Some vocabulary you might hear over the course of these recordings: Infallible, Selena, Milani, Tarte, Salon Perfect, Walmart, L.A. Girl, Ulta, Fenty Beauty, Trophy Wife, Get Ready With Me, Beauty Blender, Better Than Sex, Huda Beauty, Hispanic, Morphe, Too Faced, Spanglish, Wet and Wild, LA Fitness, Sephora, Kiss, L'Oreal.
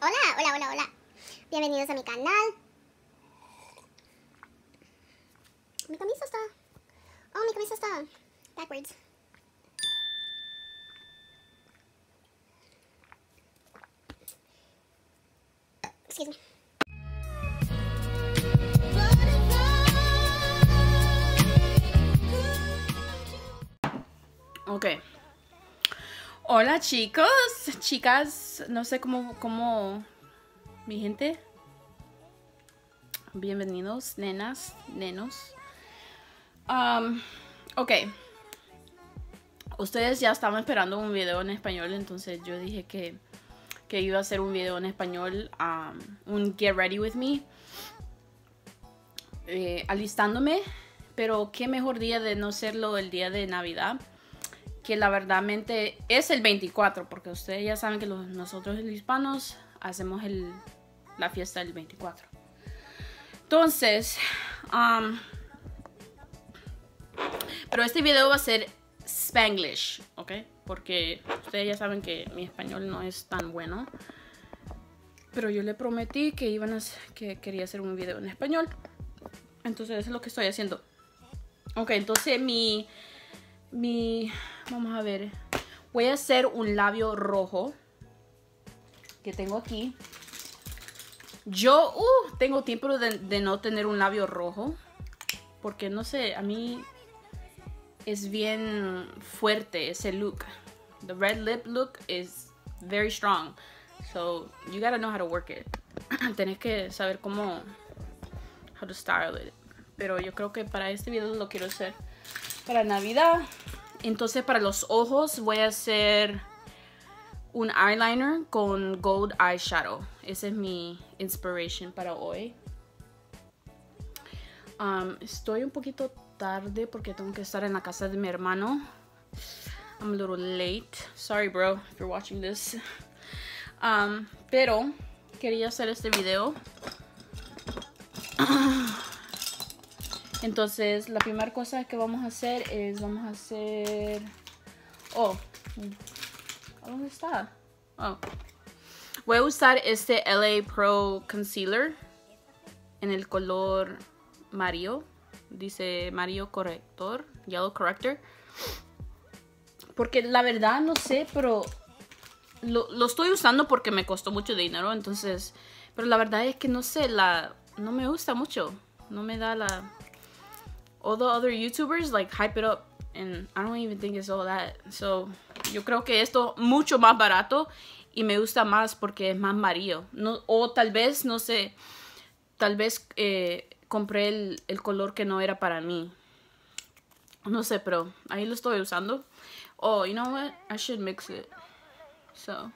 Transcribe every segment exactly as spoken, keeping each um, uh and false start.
Hola, hola, hola, hola. Bienvenidos a mi canal. Mi camisa está... Oh, mi camisa está... backwards. Excuse me. Ok. Hola chicos, chicas, no sé cómo, cómo, mi gente. Bienvenidos, nenas, nenos. Um, ok. Ustedes ya estaban esperando un video en español, entonces yo dije que, que iba a hacer un video en español, um, un Get Ready With Me, eh, alistándome, pero qué mejor día de no serlo el día de Navidad. Que la verdadmente es el veinticuatro, porque ustedes ya saben que los, nosotros los hispanos hacemos el, la fiesta del veinticuatro. Entonces, um, pero este video va a ser Spanglish, ¿ok? Porque ustedes ya saben que mi español no es tan bueno. Pero yo le prometí que, iban a, que quería hacer un video en español. Entonces eso es lo que estoy haciendo. Ok, entonces mi... Mi, vamos a ver, voy a hacer un labio rojo que tengo aquí. Yo uh, tengo tiempo de, de no tener un labio rojo, porque no sé, a mí es bien fuerte ese look. The red lip look is very strong, so you gotta know how to work it. Tenés que saber cómo, how to style it. Pero yo creo que para este video lo quiero hacer para Navidad. Entonces para los ojos voy a hacer un eyeliner con gold eyeshadow. Esa es mi inspiration para hoy. Um, estoy un poquito tarde porque tengo que estar en la casa de mi hermano. I'm a little late. Sorry bro if you're watching this. Um, pero quería hacer este video. Entonces, la primera cosa que vamos a hacer es, vamos a hacer... Oh, ¿dónde está? Oh. Voy a usar este L A Pro Concealer en el color amarillo. Dice amarillo corrector, yellow corrector. Porque la verdad no sé, pero lo, lo estoy usando porque me costó mucho dinero. Entonces, pero la verdad es que no sé, la, no me gusta mucho. No me da la... All the other YouTubers like hype it up, and I don't even think it's all that. So, yo creo que esto mucho más barato y me gusta más porque es más amarillo. No, o tal vez, no sé, tal vez eh, compré el, el color que no era para mí. No sé, pero ahí lo estoy usando. Oh, you know what? I should mix it. So,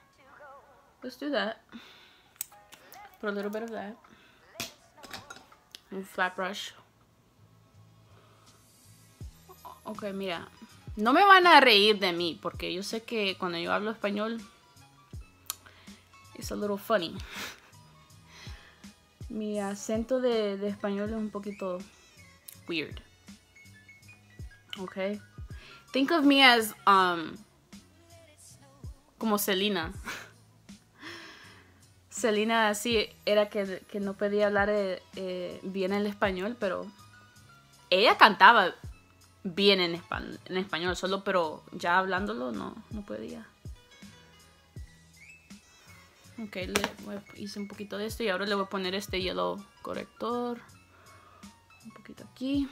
let's do that. Put a little bit of that. And flat brush. Ok, mira, no me van a reír de mí porque yo sé que cuando yo hablo español it's a little funny. Mi acento de, de español es un poquito weird. Ok. Think of me as um, como Selena. Selena así era que, que no podía hablar eh, bien el español, pero ella cantaba bien en, espa en español solo, pero ya hablándolo no, no podía. Ok, le voy a, hice un poquito de esto y ahora le voy a poner este yellow corrector. Un poquito aquí.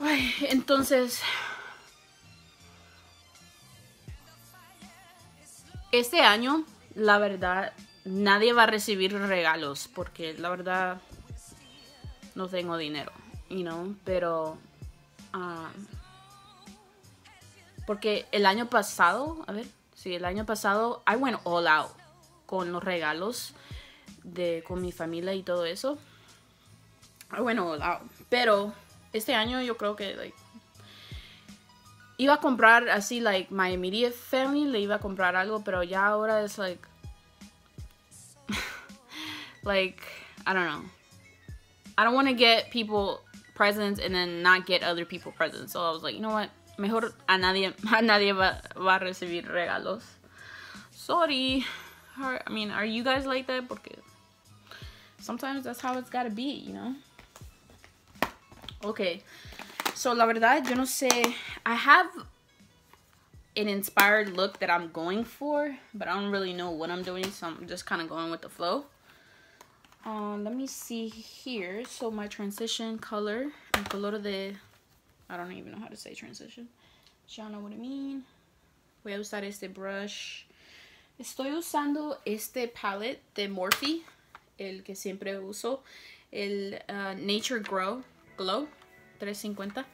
Ay, entonces... Este año, la verdad, nadie va a recibir regalos porque la verdad no tengo dinero. You know, pero um, porque el año pasado, a ver, sí, el año pasado I went all out con los regalos de, con mi familia y todo eso. I went all out, pero este año yo creo que like, iba a comprar así like my immediate family le iba a comprar algo, pero ya ahora es like like I don't know, I don't want to get people presents and then not get other people presents. So I was like, you know what? Mejor a nadie, a nadie va, va a recibir regalos. sorry. I mean, are you guys like that? Porque sometimes that's how it's gotta be, you know? Okay, so la verdad, yo no sé. I have an inspired look that I'm going for, but I don't really know what I'm doing, so I'm just kind of going with the flow. Um, let me see here. So my transition color, el color de, I don't even know how to say transition. Y'all know what I mean. Voy a usar este brush. Estoy usando este palette de Morphe, el que siempre uso, el uh, Nature Glow, Glow three fifty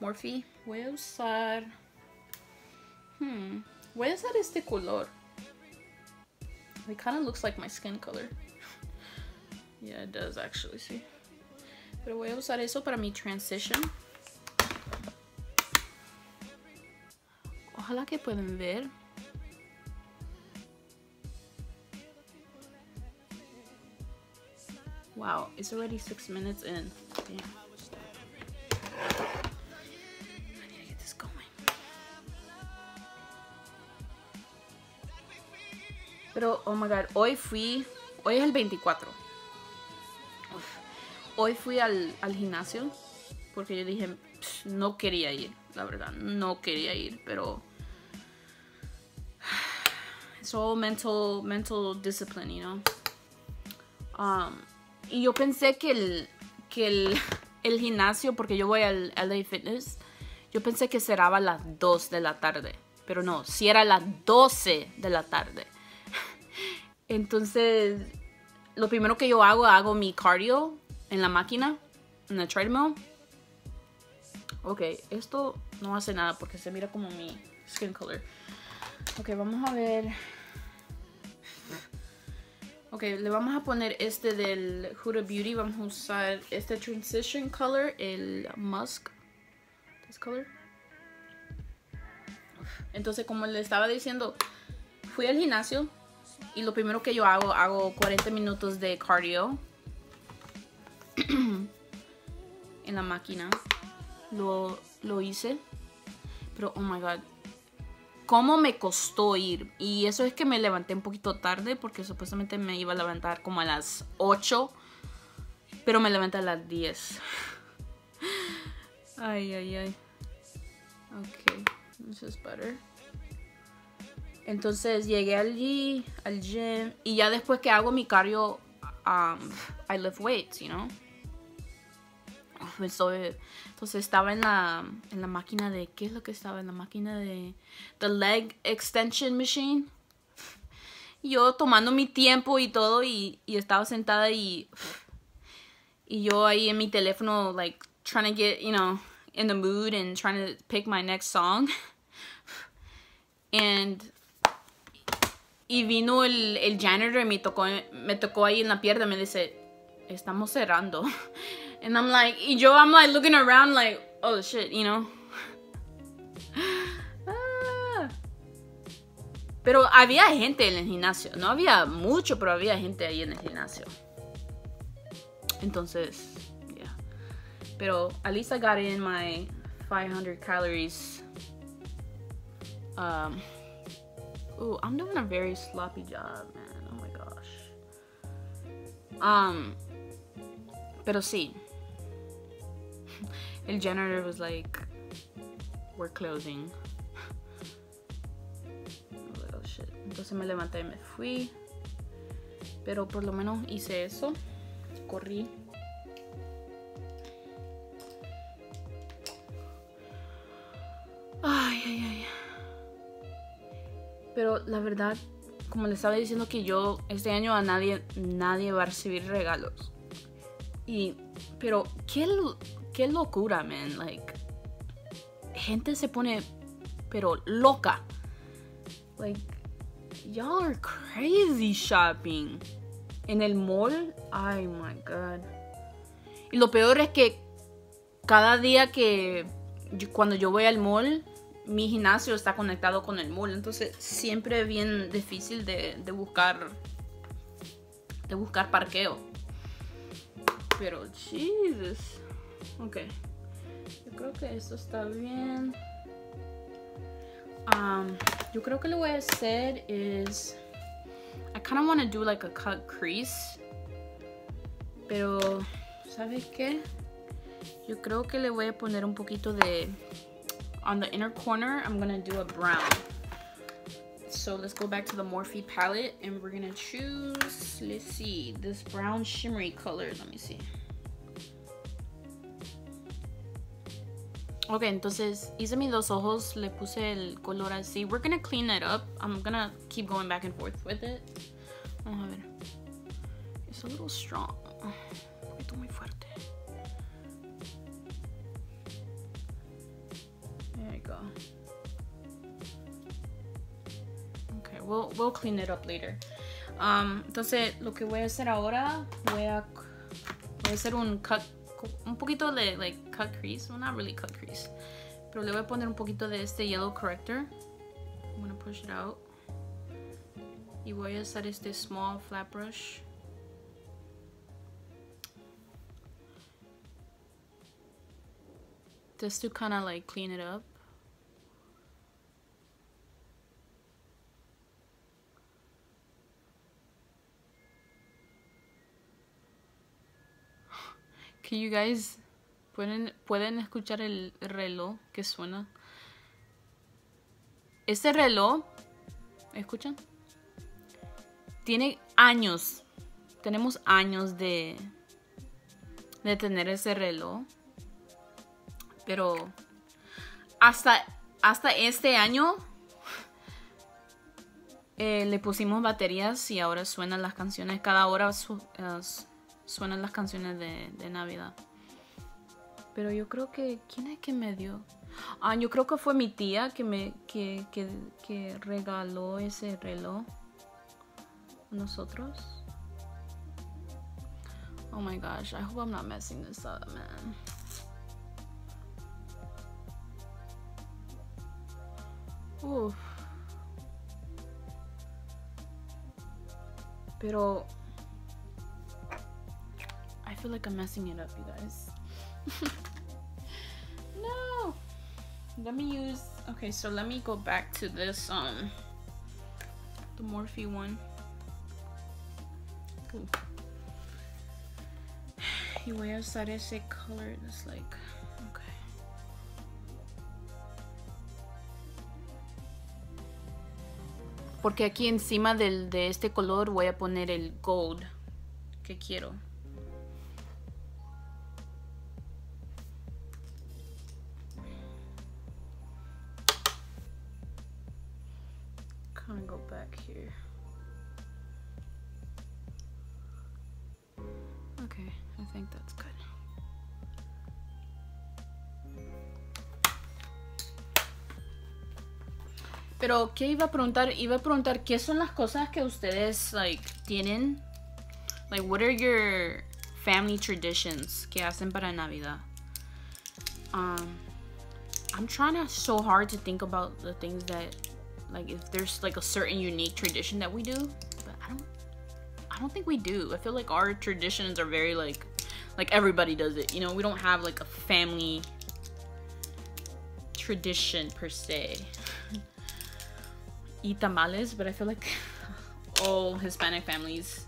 Morphe. Voy a usar, hmm, voy a usar este color. It kind of looks like my skin color. Yeah, it does actually, see. Pero voy a usar eso para mi transition. Ojalá que puedan ver. Wow, it's already six minutes in. Damn. I need to get this going. Pero, oh my god, hoy fui... Hoy es el veinticuatro. Uf. Hoy fui al, al gimnasio porque yo dije, pss, no quería ir, la verdad, no quería ir, pero... It's all mental, mental discipline, you know? Um... Y yo pensé que el, que el, el gimnasio, porque yo voy al L A Fitness, yo pensé que cerraba a las dos de la tarde. Pero no, si era a las doce de la tarde. Entonces, lo primero que yo hago, hago mi cardio en la máquina, en la treadmill. Ok, esto no hace nada porque se mira como mi skin color. Ok, vamos a ver... Ok, le vamos a poner este del Huda Beauty. Vamos a usar este transition color, el musk. This color. Entonces, como le estaba diciendo, fui al gimnasio y lo primero que yo hago, hago cuarenta minutos de cardio en la máquina. Lo, lo hice. Pero, oh my god. Cómo me costó ir. Y eso es que me levanté un poquito tarde porque supuestamente me iba a levantar como a las ocho, pero me levanté a las diez. Ay, ay, ay. Ok, this is better. Entonces llegué allí, al gym, y ya después que hago mi cardio, um, I lift weights, you know. Entonces estaba en la, en la máquina de... ¿Qué es lo que estaba? En la máquina de... The leg extension machine. Yo tomando mi tiempo y todo. Y, y estaba sentada y... Y yo ahí en mi teléfono, like, trying to get, you know, in the mood. And trying to pick my next song. And... Y vino el, el janitor y me tocó, me tocó ahí en la pierna. Me dice, estamos cerrando. And I'm like, y yo, I'm like looking around like, oh shit, you know. Ah. Pero había gente en el gimnasio. No había mucho, pero había gente ahí en el gimnasio. Entonces, yeah. Pero at least I got in my five hundred calories. Um, ooh, I'm doing a very sloppy job, man. Oh my gosh. Um, pero sí. El janitor was like, we're closing. Oh, shit. Entonces me levanté y me fui. Pero por lo menos hice eso. Corrí. Ay, ay, ay. Pero la verdad, como les estaba diciendo, que yo este año a nadie, nadie va a recibir regalos. Y, pero, ¿qué...? Qué locura, man. Like, gente se pone pero loca. Like, y'all are crazy shopping. En el mall. Ay, my god. Y lo peor es que cada día que yo, cuando yo voy al mall, mi gimnasio está conectado con el mall. Entonces siempre es bien difícil de, de buscar de buscar parqueo. Pero Jesus. Ok, yo creo que esto está bien. Um, yo creo que lo voy a hacer is, I kind of want to do like a cut crease. Pero, ¿sabes qué? Yo creo que le voy a poner un poquito de, on the inner corner, I'm going to do a brown. So let's go back to the Morphe palette and we're going to choose, let's see, this brown shimmery color. Let me see. Ok, entonces hice mis dos ojos, le puse el color así. We're gonna clean it up. I'm gonna keep going back and forth with it. Vamos a ver. It's a little strong. Un poquito muy fuerte. There you go. Ok, we'll, we'll clean it up later. Um, entonces, lo que voy a hacer ahora, voy a, voy a hacer un cut. Un poquito de like cut crease, well, not really cut crease, pero le voy a poner un poquito de este yellow corrector. I'm gonna push it out. Y voy a usar este small flat brush. Just to kind of like clean it up. Que you guys pueden, pueden escuchar el reloj que suena. Este reloj, ¿escuchan? Tiene años. Tenemos años de, de tener ese reloj. Pero hasta, hasta este año eh, le pusimos baterías y ahora suenan las canciones. Cada hora su, uh, suenan las canciones de, de Navidad. Pero yo creo que... ¿Quién es que me dio? Ah, yo creo que fue mi tía que me que, que, que regaló ese reloj a nosotros. Oh my gosh, I hope I'm not messing this up, man. Uf. Pero... I feel like I'm messing it up, you guys. No. Let me use. Okay, so let me go back to this um the Morphe one. Ooh. You wear side ese color that's like okay. Porque aquí encima del de este color voy a poner el gold que quiero. I'm gonna go back here. Okay, I think that's good. Pero qué iba a preguntar, iba a preguntar qué son las cosas que ustedes like tienen, like what are your family traditions que hacen para Navidad. Um, I'm trying so hard to think about the things that. Like if there's like a certain unique tradition that we do, but I don't, I don't think we do. I feel like our traditions are very like, like everybody does it. You know, we don't have like a family tradition per se. Y tamales, but I feel like all Hispanic families,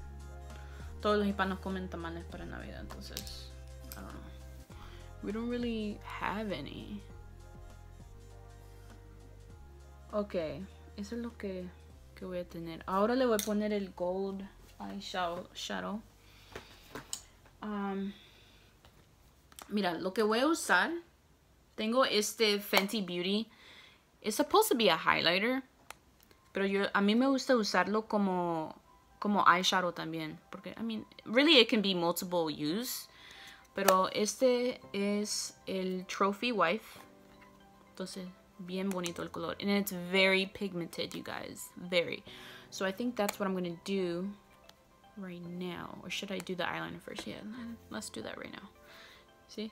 todos los hispanos comen tamales para Navidad. Entonces, I don't know. We don't really have any. Ok, eso es lo que, que voy a tener. Ahora le voy a poner el gold eyeshadow. Um, mira, lo que voy a usar, tengo este Fenty Beauty. It's supposed to be a highlighter, pero yo, a mí me gusta usarlo como, como eyeshadow también. Porque, I mean, really it can be multiple use. Pero este es el Trophy Wife. Entonces... bien bonito el color, and it's very pigmented, you guys, very. So I think that's what I'm gonna do right now. Or should I do the eyeliner first? Yeah, let's do that right now. See,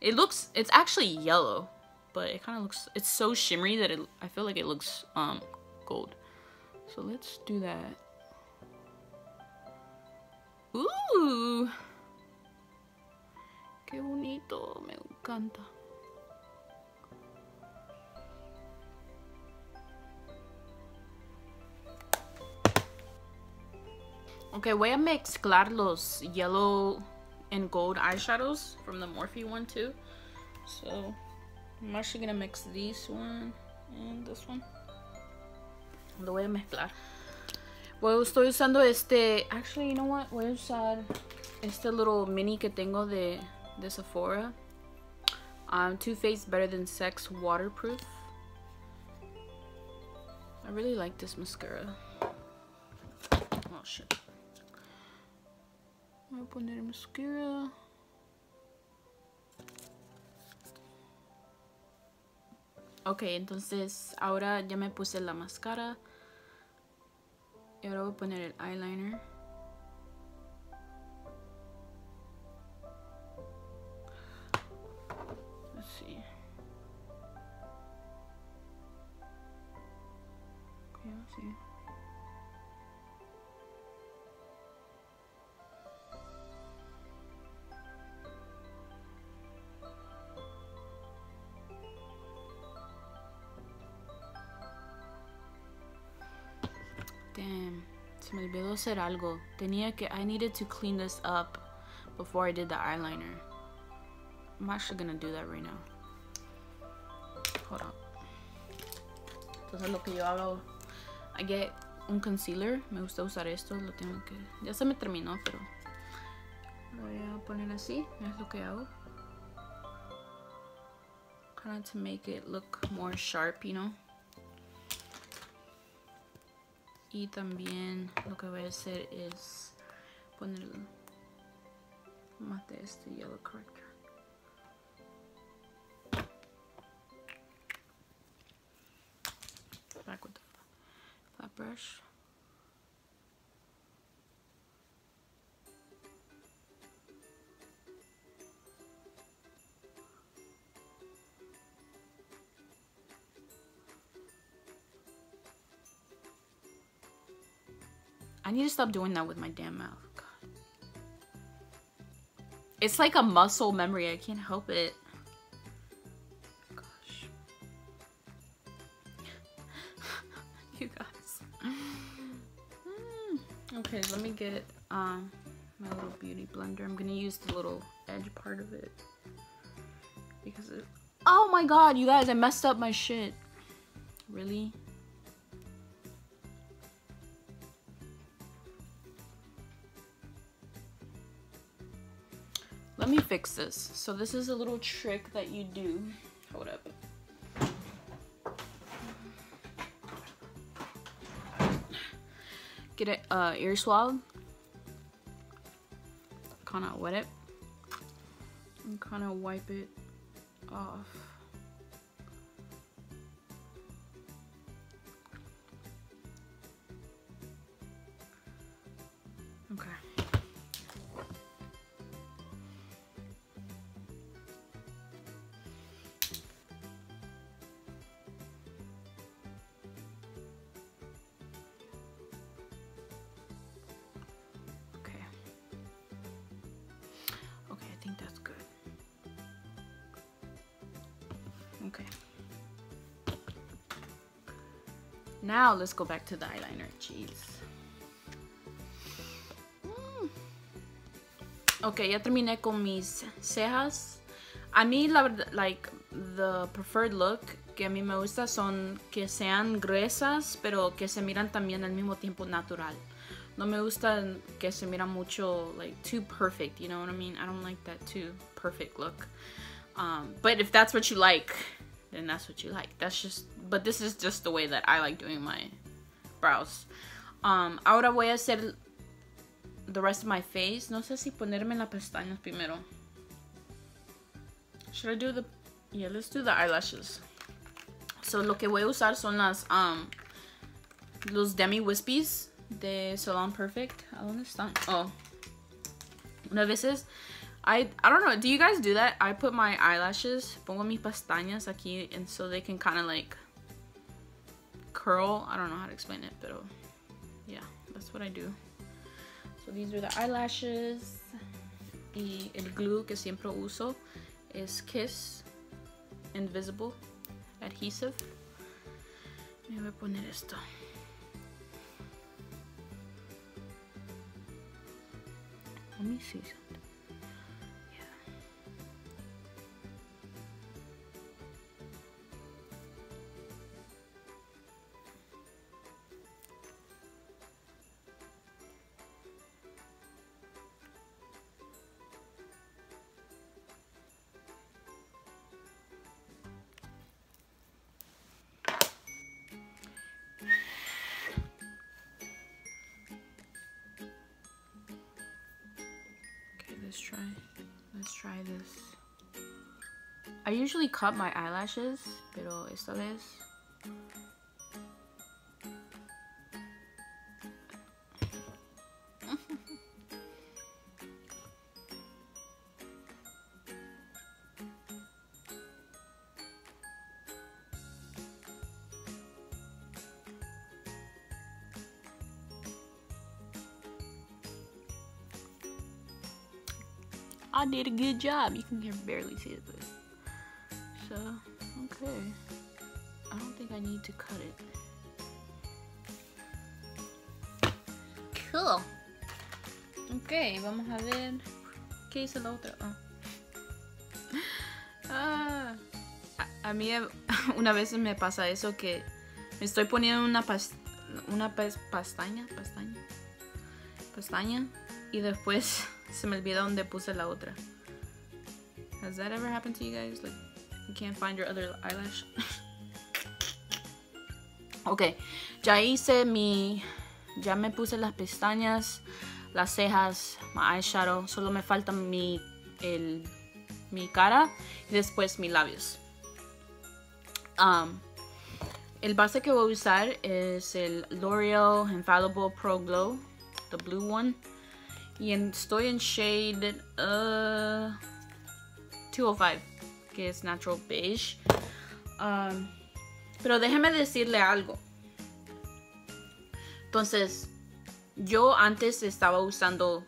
it looks, it's actually yellow, but it kind of looks, it's so shimmery that it, I feel like it looks um gold. So let's do that. Ooh, qué bonito, me encanta. Ok, voy a mezclar los yellow and gold eyeshadows from the Morphe one too. So I'm actually gonna mix this one and this one. Lo voy a mezclar. Bueno, estoy usando este... Actually, you know what? Voy a usar este little mini que tengo de, de Sephora. Um, Too Faced Better Than Sex Waterproof. I really like this mascara. Oh, shit. Voy a poner mascara. Ok, entonces ahora ya me puse la máscara. Y ahora voy a poner el eyeliner. Así. Okay, así. Me olvidó hacer algo. Tenía que... I needed to clean this up before I did the eyeliner. I'm actually gonna do that right now. Hold on. Entonces lo que yo hago... I get un concealer. Me gusta usar esto. Lo tengo que... Ya se me terminó, pero... Lo voy a poner así. Es lo que hago. Kind of to make it look more sharp, you know? Y también lo que voy a hacer es poner más de este yellow corrector. Back with the flat brush. I need to stop doing that with my damn mouth. God. It's like a muscle memory. I can't help it. Gosh. You guys. Mm. Okay, let me get um, my little beauty blender. I'm going to use the little edge part of it. Because it... Oh my god, you guys, I messed up my shit. Really? Let me fix this. So this is a little trick that you do. Hold up. Get an uh, ear swab. Kind of wet it. And kind of wipe it off. Okay. Now let's go back to the eyeliner. Jeez. Mm. Okay, ya terminé con mis cejas. A mí la verdad, like the preferred look que a mí me gusta son que sean gruesas, pero que se miran también al mismo tiempo natural. No me gusta que se mira mucho like too perfect, you know what I mean? I don't like that too perfect look. Um, but if that's what you like, then that's what you like. That's just, but this is just the way that I like doing my brows. Um, ahora voy a hacer the rest of my face. No sé si ponerme las pestañas primero. Should I do the, yeah, let's do the eyelashes. So lo que voy a usar son las, um, los Demi Wispies de Salon Perfect. ¿A dónde están? Oh. Una veces... I, I don't know, do you guys do that? I put my eyelashes, pongo mis pestañas aquí, and so they can kind of like curl. I don't know how to explain it, but yeah, that's what I do. So these are the eyelashes. Y el glue que siempre uso es Kiss Invisible Adhesive. Me voy a poner esto. Let me see something. Let's try. Let's try this. I usually cut my eyelashes, pero esta vez. I did a good job. You can barely see it, but so okay. I don't think I need to cut it. Cool. Okay, vamos a ver qué hice la otra. Oh. Ah, a, a mí una vez me pasa eso que me estoy poniendo una pas, una pas, pastaña, pastaña, pastaña y después se me olvida dónde puse la otra. Has that ever happened to you guys? Like, you can't find your other eyelash? Ok, ya hice mi... Ya me puse las pestañas, las cejas, mi eyeshadow. Solo me falta mi... El, mi cara y después mis labios. Um, el base que voy a usar es el L'Oreal Infallible Pro Glow. The blue one. Y en, estoy en shade uh, two oh five, que es natural beige. Um, pero déjeme decirle algo. Entonces, yo antes estaba usando,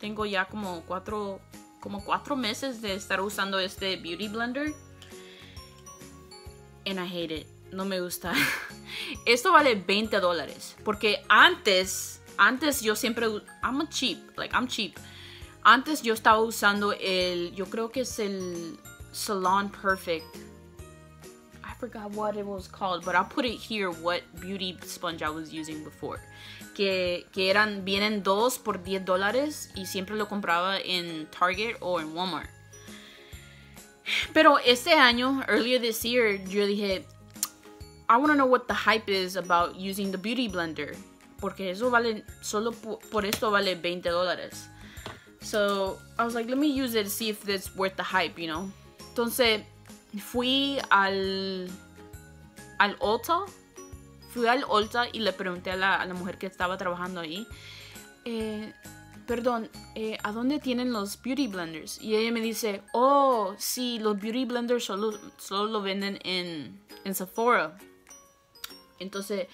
tengo ya como cuatro, como cuatro meses de estar usando este Beauty Blender. And I hate it. No me gusta. Esto vale veinte dólares. Porque antes... Antes yo siempre, I'm a cheap, like I'm cheap. Antes yo estaba usando el, yo creo que es el Salon Perfect. I forgot what it was called, but I'll put it here what beauty sponge I was using before. Que, que eran, vienen dos por diez dólares y siempre lo compraba en Target o en Walmart. Pero este año, earlier this year, yo dije, I want to know what the hype is about using the Beauty Blender. Porque eso vale, solo por esto vale veinte dólares. So, I was like, let me use it to see if it's worth the hype, you know. Entonces, fui al, al Ulta. Fui al Ulta y le pregunté a la, a la mujer que estaba trabajando ahí. Eh, perdón, eh, ¿a dónde tienen los Beauty Blenders? Y ella me dice, oh, sí, los Beauty Blenders solo, solo lo venden en, en Sephora. Entonces...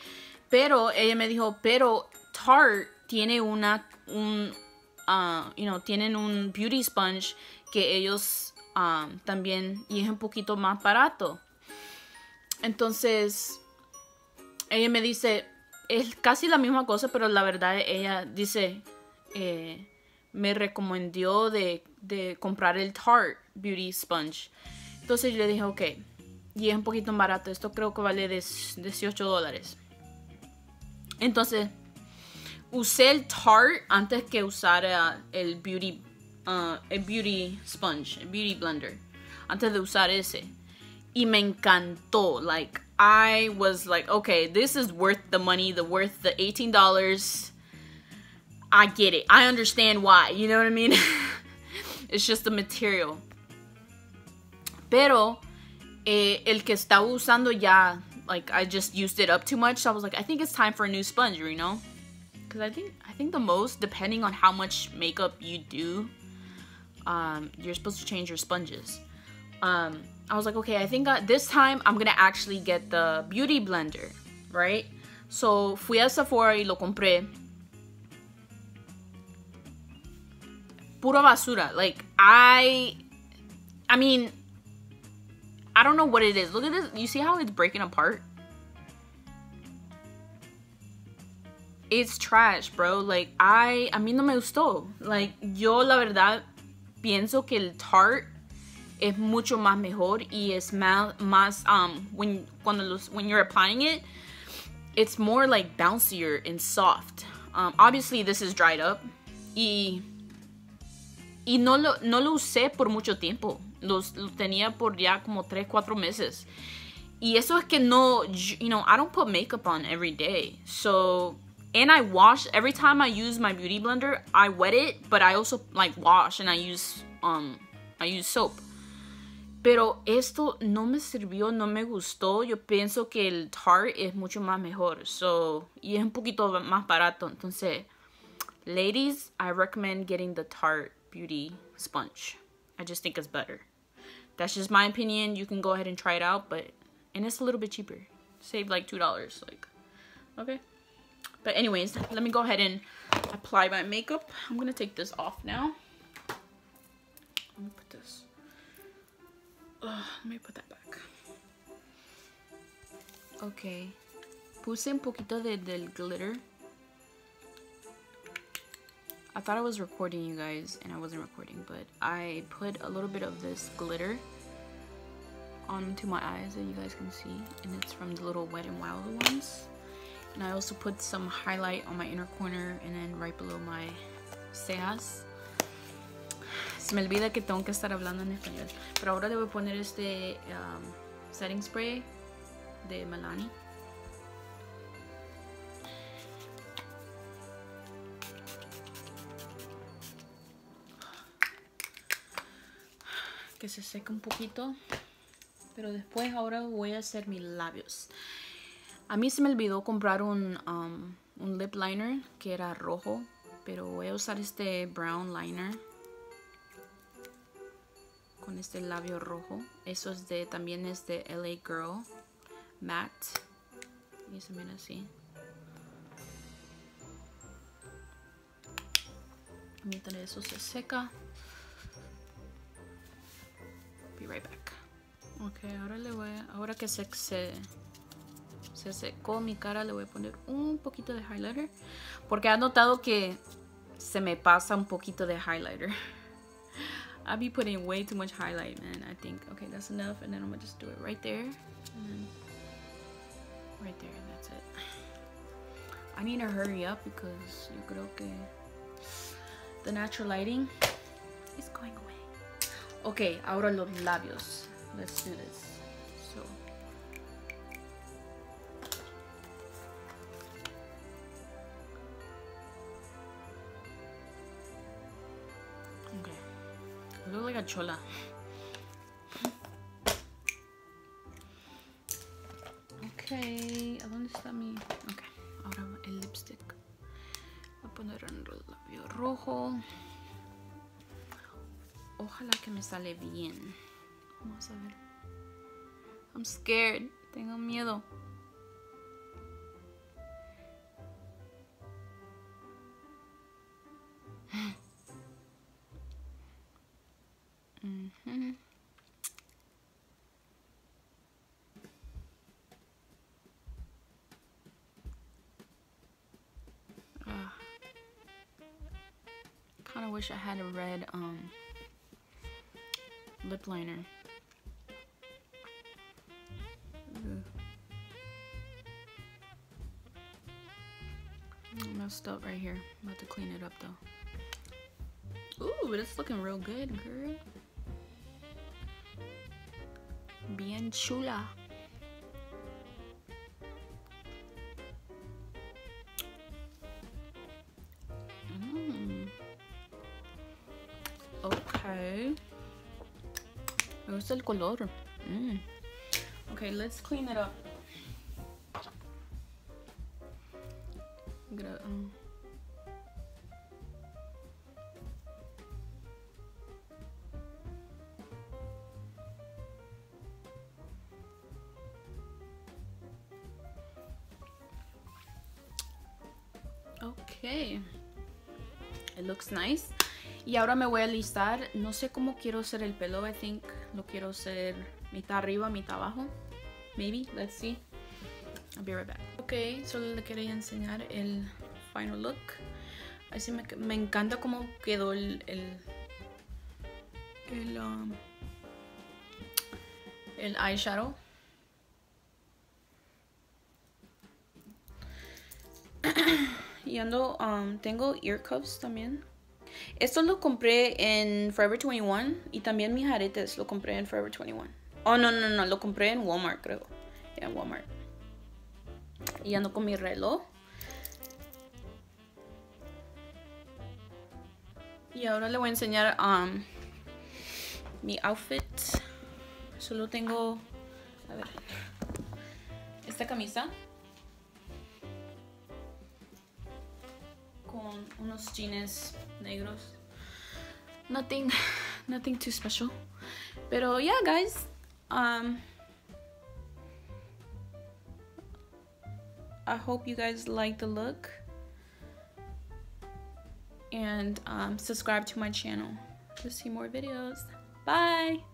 Pero ella me dijo, pero Tarte tiene una, un, uh, you know, tienen un beauty sponge que ellos um, también, y es un poquito más barato. Entonces, ella me dice, es casi la misma cosa, pero la verdad ella dice, eh, me recomendó de, de comprar el Tarte Beauty Sponge. Entonces yo le dije, ok, y es un poquito más barato, esto creo que vale dieciocho dólares. Entonces, usé el Tarte antes que usara el Beauty, uh, el Beauty Sponge, el Beauty Blender. Antes de usar ese. Y me encantó. Like, I was like, okay, this is worth the money, the worth the eighteen dollars. I get it. I understand why. You know what I mean? It's just the material. Pero, eh, el que estaba usando ya... Like, I just used it up too much, so I was like, I think it's time for a new sponge, you know? Because I think I think the most, depending on how much makeup you do, um, you're supposed to change your sponges. Um, I was like, okay, I think I, this time I'm gonna actually get the Beauty Blender, right? So, fui a Sephora y lo compré. Pura basura. Like, I... I mean... I don't know what it is. Look at this. You see how it's breaking apart? it's trash, bro. Like, I, a mí no me gustó. Like, yo la verdad pienso que el Tarte es mucho más mejor y es más, más um, when, cuando los, when you're applying it, it's more like bouncier and soft. Um, obviously this is dried up. Y, y no, lo, no lo usé por mucho tiempo. Los, lo tenía por ya como tres, cuatro meses. Y eso es que no, you know, I don't put makeup on every day. So, and I wash, every time I use my beauty blender, I wet it, but I also like wash and I use, um, I use soap. Pero esto no me sirvió, no me gustó. Yo pienso que el Tarte es mucho más mejor. So, y es un poquito más barato. Entonces, ladies, I recommend getting the Tarte Beauty Sponge. I just think it's better. That's just my opinion. You can go ahead and try it out, but... And it's a little bit cheaper. Save like two dollars. Like, okay. But anyways, let me go ahead and apply my makeup. I'm going to take this off now. Let me put this. Ugh, let me put that back. Okay. Puse un poquito de, del glitter. I thought I was recording you guys and I wasn't recording. But I put a little bit of this glitter onto my eyes that you guys can see, and it's from the little Wet and Wild ones. And I also put some highlight on my inner corner and then right below my cejas. Se me olvida que tengo que estar hablando en español, pero ahora le voy a poner este um, setting spray de Milani. Que se seque un poquito. Pero después ahora voy a hacer mis labios. A mí se me olvidó comprar un, um, un lip liner que era rojo. Pero voy a usar este brown liner. Con este labio rojo. Eso es de, también es de L A Girl. Matte. Y se mira así. Mientras eso se seca. Be right back. Ok, ahora le voy a, ahora que se, se, se secó mi cara, le voy a poner un poquito de highlighter. Porque he notado que se me pasa un poquito de highlighter. I be putting way too much highlight, man, I think. Okay, that's enough. And then I'm going to just do it right there. And then right there, that's it. I need to hurry up because yo creo que the natural lighting is going away. Ok, ahora los labios. Let's do this. So, okay. I look like a chola. Okay. ¿A dónde está mi? Okay. Ahora el lipstick. Voy a poner en el labio rojo. Ojalá que me sale bien. Vamos a ver. I'm scared. Tengo miedo. Mm-hmm. Ah. Kind of wish I had a red um lip liner. Up right here. I'm about to clean it up though. Ooh, but it's looking real good, girl. Bien chula. Mm. Okay. Me gusta el color. Mm. Okay, let's clean it up. Okay, it looks nice. Y ahora me voy a alistar. No sé cómo quiero hacer el pelo. I think lo quiero hacer mitad arriba, mitad abajo. Maybe, let's see. I'll be right back. Ok, solo le quería enseñar el final look. Así me, me encanta cómo quedó el, el, el, um, el eyeshadow. Y ando, um, tengo ear cuffs también. Esto lo compré en Forever veintiuno y también mis aretes lo compré en Forever veintiuno. Oh, no, no, no, lo compré en Walmart, creo. En Walmart. Y ando con mi reloj. Y ahora le voy a enseñar um, mi outfit. Solo tengo, a ver, esta camisa con unos jeans negros. Nothing, nothing too special. Pero yeah, guys. Um, I hope you guys like the look. And um, subscribe to my channel to see more videos. Bye!